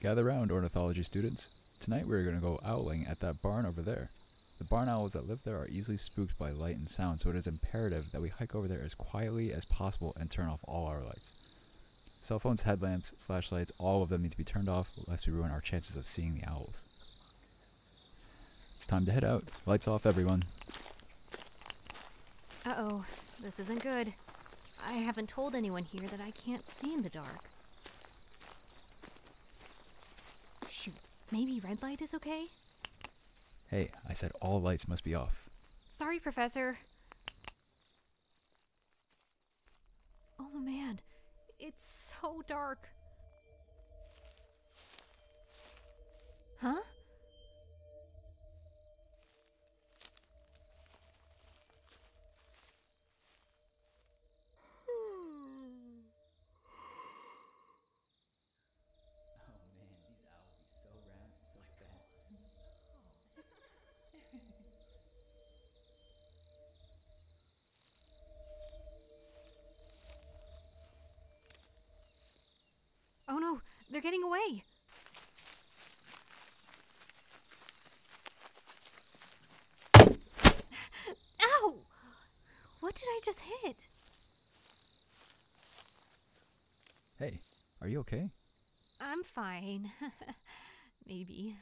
Gather round, ornithology students. Tonight we are going to go owling at that barn over there. The barn owls that live there are easily spooked by light and sound, so it is imperative that we hike over there as quietly as possible and turn off all our lights. Cell phones, headlamps, flashlights, all of them need to be turned off lest we ruin our chances of seeing the owls. It's time to head out. Lights off, everyone. Uh-oh, this isn't good. I haven't told anyone here that I can't see in the dark. Maybe red light is okay? Hey, I said all lights must be off. Sorry, Professor. Oh man, it's so dark. Huh? Oh no, they're getting away! Ow! What did I just hit? Hey, are you okay? I'm fine. Maybe.